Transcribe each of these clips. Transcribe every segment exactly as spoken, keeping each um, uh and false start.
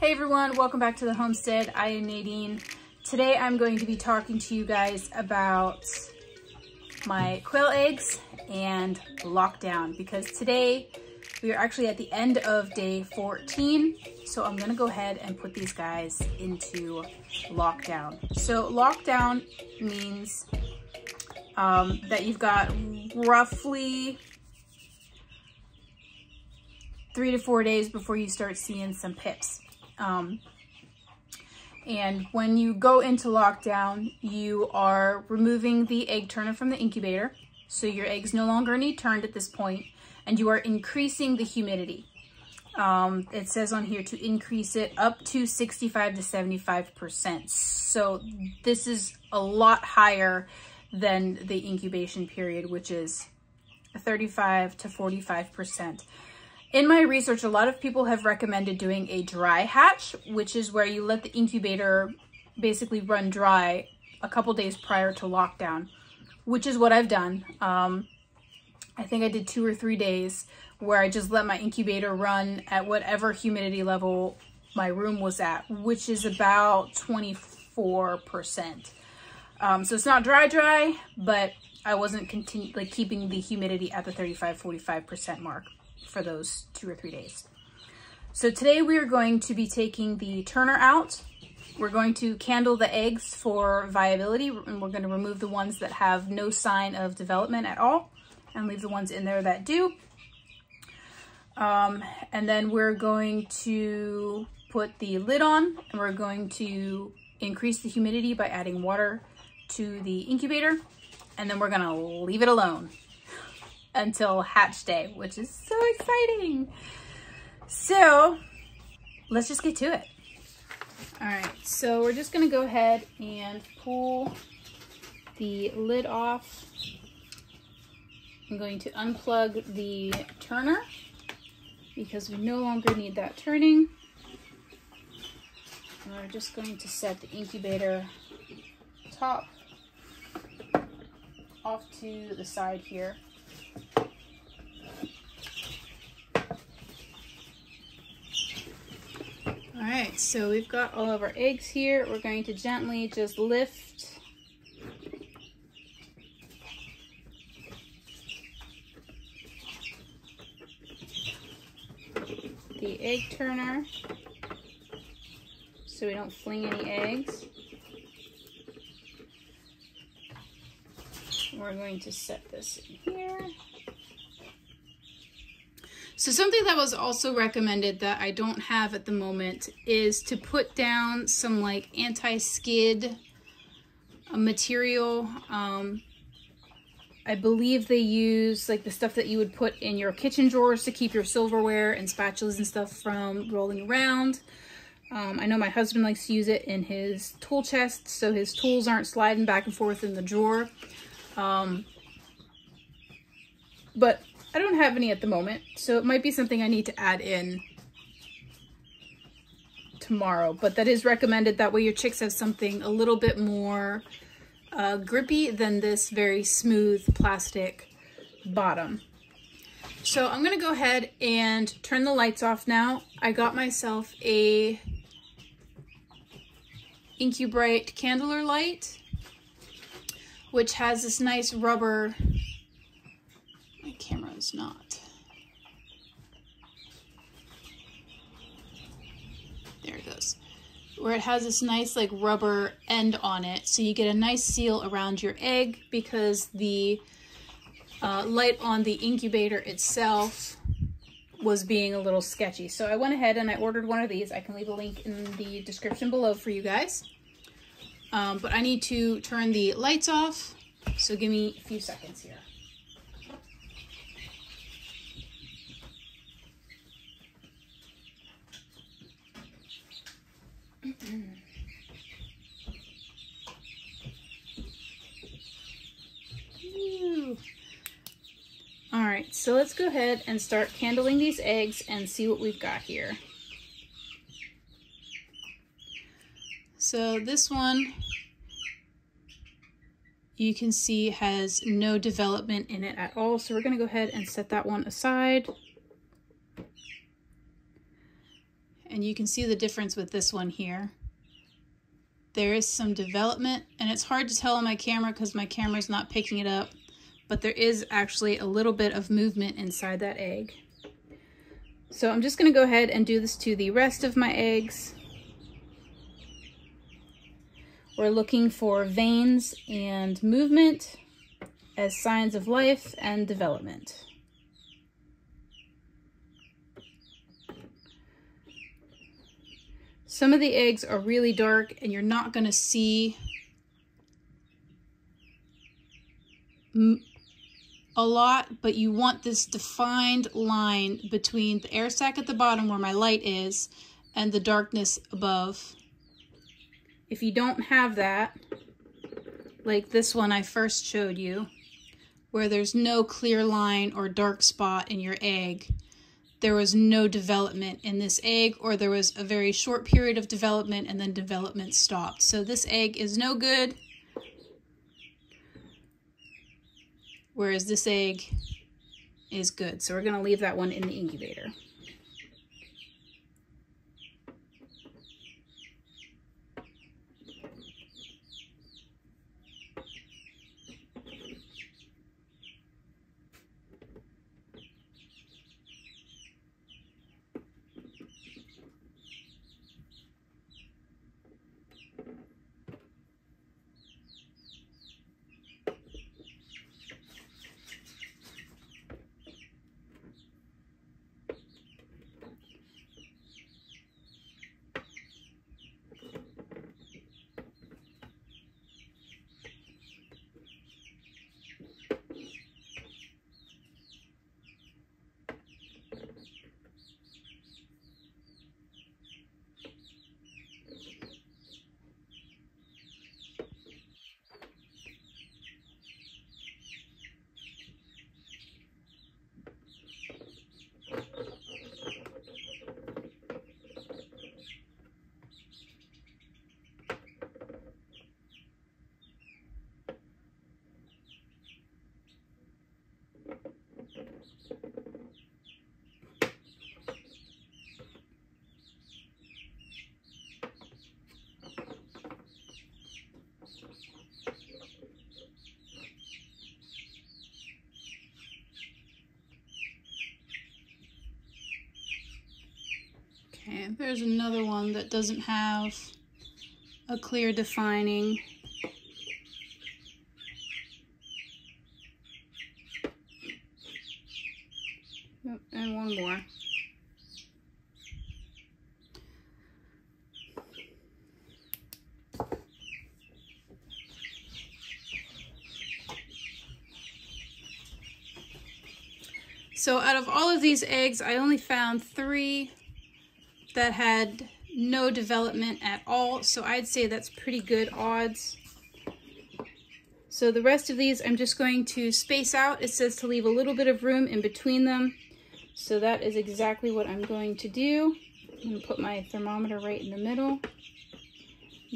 Hey everyone, welcome back to the homestead. I am Nadine. Today I'm going to be talking to you guys about my quail eggs and lockdown, because today we are actually at the end of day fourteen. So I'm gonna go ahead and put these guys into lockdown. So lockdown means um, that you've got roughly three to four days before you start seeing some pips. Um, and when you go into lockdown, you are removing the egg turner from the incubator. So your eggs no longer need turned at this point, and you are increasing the humidity. Um, it says on here to increase it up to sixty-five to seventy-five percent. So this is a lot higher than the incubation period, which is thirty-five to forty-five percent. In my research, a lot of people have recommended doing a dry hatch, which is where you let the incubator basically run dry a couple days prior to lockdown, which is what I've done. Um, I think I did two or three days where I just let my incubator run at whatever humidity level my room was at, which is about twenty-four percent. Um, so it's not dry dry, but I wasn't continu- like keeping the humidity at the thirty-five, forty-five percent mark for those two or three days. So today we are going to be taking the turner out. We're going to candle the eggs for viability, and we're going to remove the ones that have no sign of development at all and leave the ones in there that do. Um, and then we're going to put the lid on, and we're going to increase the humidity by adding water to the incubator, and then we're going to leave it alone until hatch day, which is so exciting. So let's just get to it. All right, so we're just gonna go ahead and pull the lid off. I'm going to unplug the turner because we no longer need that turning. And we're just going to set the incubator top off to the side here. All right, so we've got all of our eggs here. We're going to gently just lift the egg turner so we don't fling any eggs. We're going to set this in here. So something that was also recommended that I don't have at the moment is to put down some like anti-skid material. Um, I believe they use like the stuff that you would put in your kitchen drawers to keep your silverware and spatulas and stuff from rolling around. Um, I know my husband likes to use it in his tool chest so his tools aren't sliding back and forth in the drawer. Um, but I don't have any at the moment, so it might be something I need to add in tomorrow, but that is recommended. That way your chicks have something a little bit more uh, grippy than this very smooth plastic bottom. So I'm gonna go ahead and turn the lights off now. I got myself a IncuBright candler light, which has this nice rubber, my camera is not. There it goes. Where it has this nice like rubber end on it. So you get a nice seal around your egg, because the uh, light on the incubator itself was being a little sketchy. So I went ahead and I ordered one of these. I can leave a link in the description below for you guys. Um, but I need to turn the lights off. So give me a few seconds here. All right, so let's go ahead and start candling these eggs and see what we've got here. So this one, you can see has no development in it at all. So we're gonna go ahead and set that one aside. and you can see the difference with this one here. There is some development, and it's hard to tell on my camera because my camera's not picking it up, but there is actually a little bit of movement inside that egg. So I'm just gonna go ahead and do this to the rest of my eggs. We're looking for veins and movement as signs of life and development. Some of the eggs are really dark and you're not going to see a lot, but you want this defined line between the air sac at the bottom where my light is and the darkness above. If you don't have that, like this one I first showed you, where there's no clear line or dark spot in your egg, there was no development in this egg, or there was a very short period of development and then development stopped. So this egg is no good, whereas this egg is good. So we're going to leave that one in the incubator. Okay, there's another one that doesn't have a clear defining. And one more. So out of all of these eggs, I only found three that had no development at all. So I'd say that's pretty good odds. So the rest of these, I'm just going to space out. It says to leave a little bit of room in between them. So that is exactly what I'm going to do. I'm going to put my thermometer right in the middle.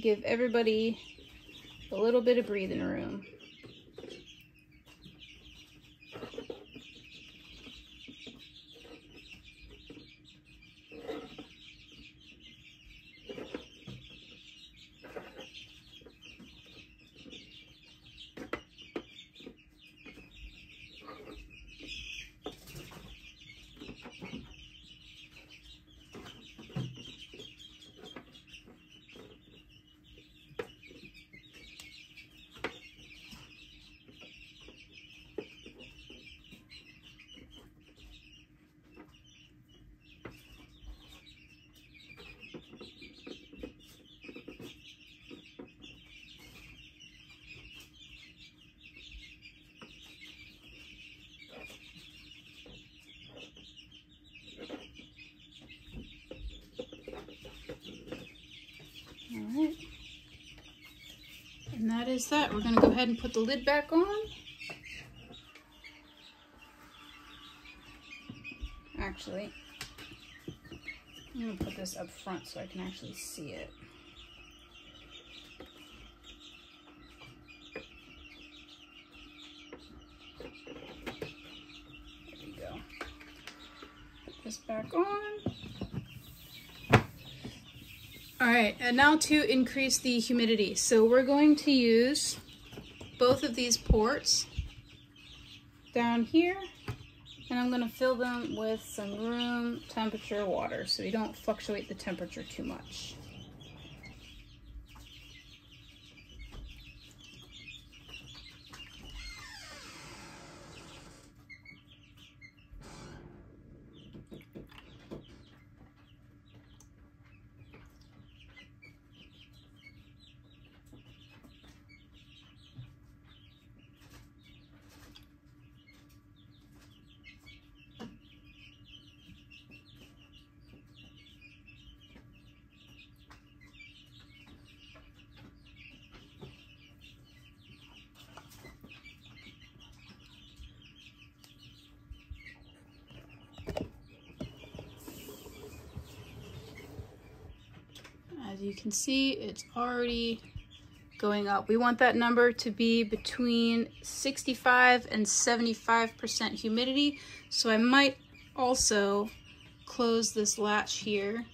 Give everybody a little bit of breathing room. And that is that. We're going to go ahead and put the lid back on. Actually, I'm going to put this up front so I can actually see it. There we go. Put this back on. All right, and now to increase the humidity. So we're going to use both of these ports down here, and I'm gonna fill them with some room temperature water so we don't fluctuate the temperature too much. You can see it's already going up. We want that number to be between sixty-five and seventy-five percent humidity. So I might also close this latch here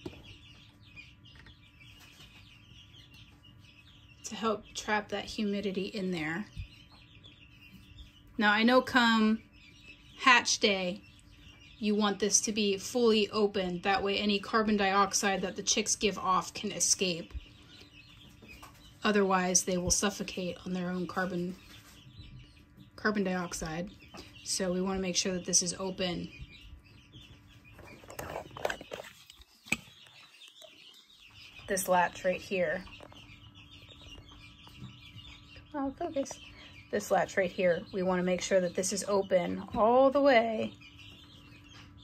to help trap that humidity in there. Now I know come hatch day, you want this to be fully open. That way any carbon dioxide that the chicks give off can escape. Otherwise they will suffocate on their own carbon, carbon dioxide. So we want to make sure that this is open. This latch right here. Come on, focus. This latch right here. We want to make sure that this is open all the way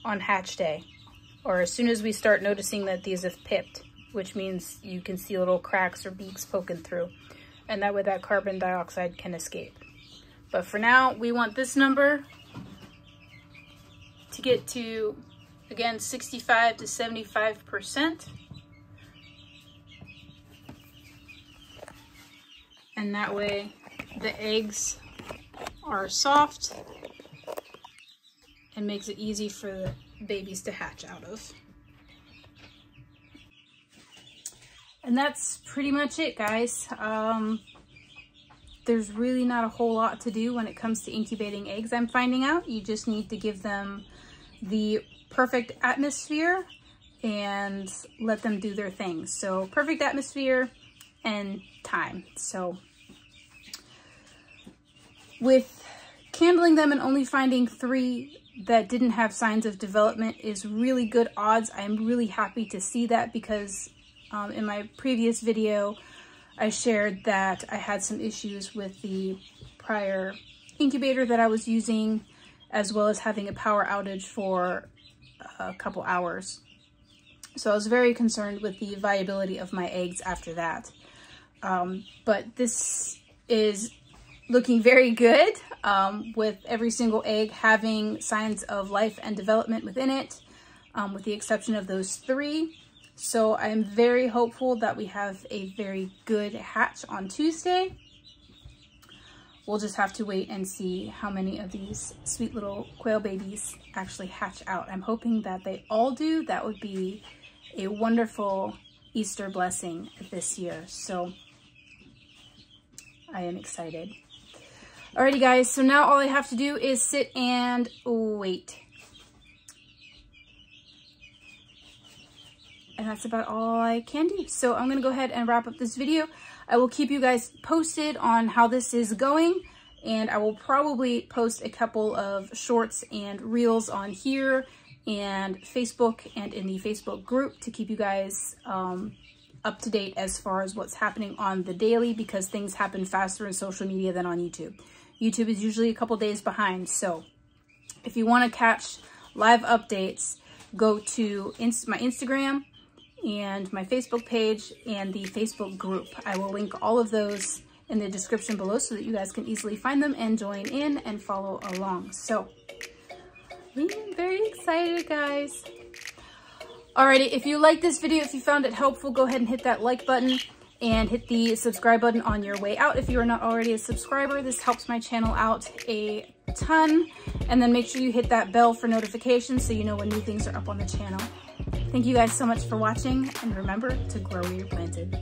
on hatch day, or as soon as we start noticing that these have pipped, which means you can see little cracks or beaks poking through, and that way that carbon dioxide can escape. But for now, we want this number to get to, again, sixty-five to seventy-five percent, and that way the eggs are soft and makes it easy for the babies to hatch out of. And that's pretty much it, guys. Um, there's really not a whole lot to do when it comes to incubating eggs, I'm finding out. You just need to give them the perfect atmosphere and let them do their thing. So perfect atmosphere and time. So with candling them and only finding three that didn't have signs of development is really good odds. I'm really happy to see that because um, in my previous video, I shared that I had some issues with the prior incubator that I was using, as well as having a power outage for a couple hours. So I was very concerned with the viability of my eggs after that. Um, but this is looking very good, um, with every single egg having signs of life and development within it, um, with the exception of those three. So I'm very hopeful that we have a very good hatch on Tuesday. We'll just have to wait and see how many of these sweet little quail babies actually hatch out. I'm hoping that they all do. That would be a wonderful Easter blessing this year. So I am excited. Alrighty guys, so now all I have to do is sit and wait. And that's about all I can do. So I'm gonna go ahead and wrap up this video. I will keep you guys posted on how this is going, and I will probably post a couple of shorts and reels on here and Facebook and in the Facebook group to keep you guys um, up to date as far as what's happening on the daily, because things happen faster in social media than on YouTube. YouTube is usually a couple days behind, so if you want to catch live updates, go to inst my Instagram and my Facebook page and the Facebook group. I will link all of those in the description below so that you guys can easily find them and join in and follow along. So, I'm very excited, guys. Alrighty, if you like this video, if you found it helpful, go ahead and hit that like button and hit the subscribe button on your way out if you are not already a subscriber. This helps my channel out a ton. And then make sure you hit that bell for notifications so you know when new things are up on the channel. Thank you guys so much for watching, and remember to grow where you're planted.